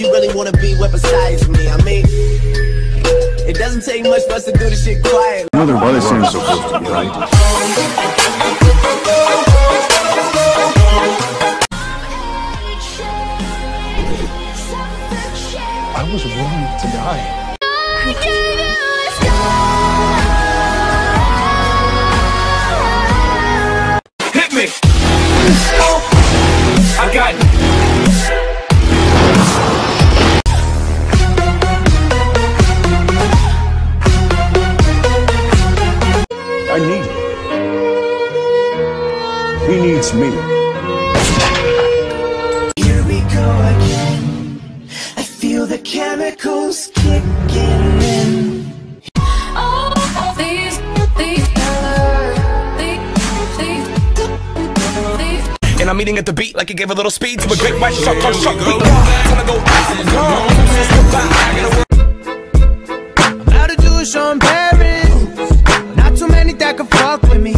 if you really wanna be weaponized me. I mean, it doesn't take much for us to do this shit quiet. Another brother seems supposed to be right. I was wrong to die. Hit me! Oh, I got you. I need you. He needs me. Here we go again. Feel the chemicals kicking in. All these, and I'm eating at the beat like it gave a little speed to a great white shark. Time to go out. I'm about to do a John Barry. Not too many that can fuck with me.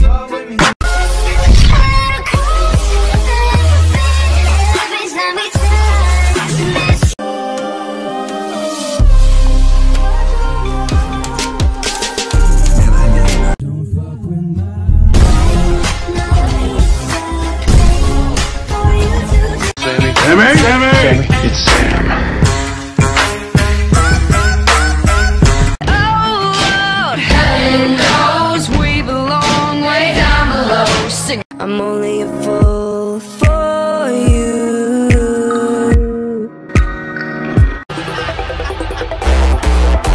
Sammy, it's Sam. Oh Lord, heaven knows we belong way down below. Sing. I'm only a fool for you.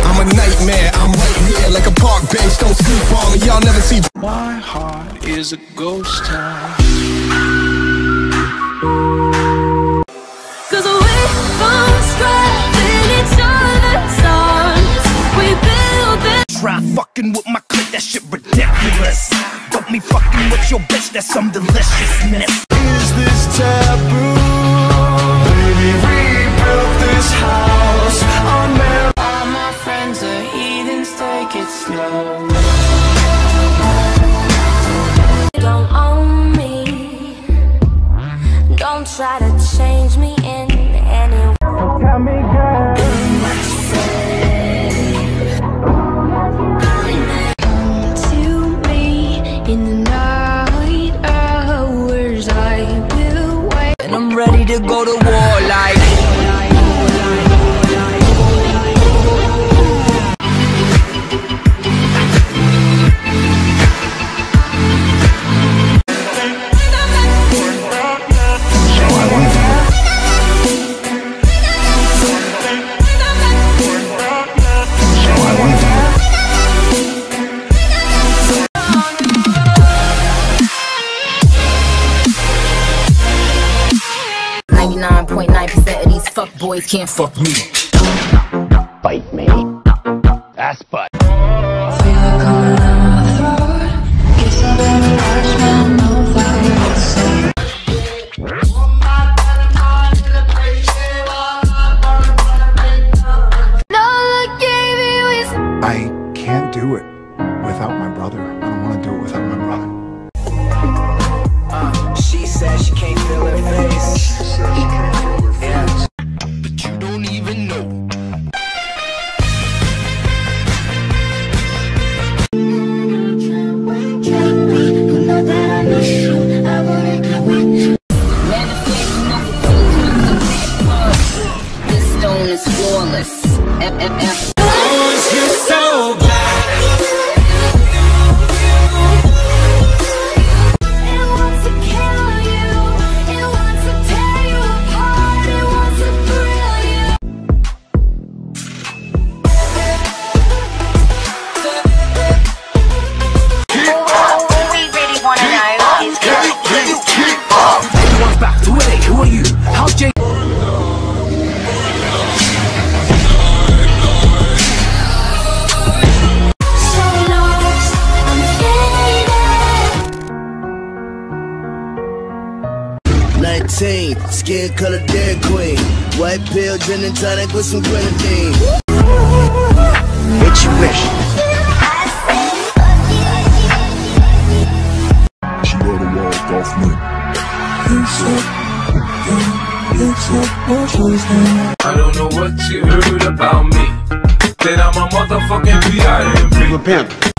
I'm a nightmare. I'm right here like a park bench. Don't sleep on me. Y'all never see. My heart is a ghost town. Try fucking with my clip, that shit ridiculous. Don't me fucking with your bitch, that's some deliciousness. Is this taboo? Baby, we built this house on memory. All my friends are heathens, take it slow. Don't own me. Don't try to change me in any way. Don't tell me, girl. To go to war like boys can't fuck me. Bite me. Ass butt. I can't do it without my brother. I don't want to do it without my brother. She said she can't feel her face. She said she can't feel her face. Yeah. Skin color Dairy Queen. White pill, gin and tonic with some grenadine. What you wish? She wrote a wall off me. It's your poor choice then. I don't know what you heard about me, that I'm a motherfucking B.I.M.B. Repent.